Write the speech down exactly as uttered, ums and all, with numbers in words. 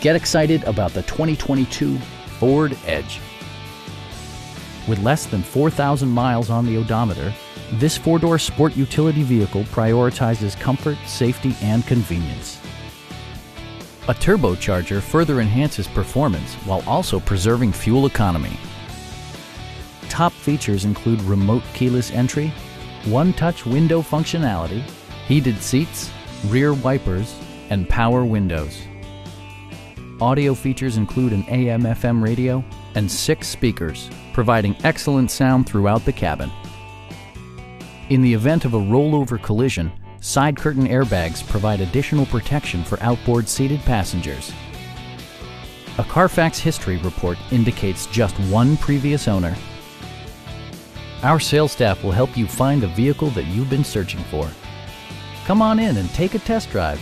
Get excited about the twenty twenty-two Ford Edge. With less than four thousand miles on the odometer, this four-door sport utility vehicle prioritizes comfort, safety, and convenience. A turbocharger further enhances performance while also preserving fuel economy. Top features include remote keyless entry, one-touch window functionality, heated seats, rear wipers, and power windows. Audio features include an A M F M radio and six speakers, providing excellent sound throughout the cabin. In the event of a rollover collision, side curtain airbags provide additional protection for outboard seated passengers. A Carfax history report indicates just one previous owner. Our sales staff will help you find the vehicle that you've been searching for. Come on in and take a test drive.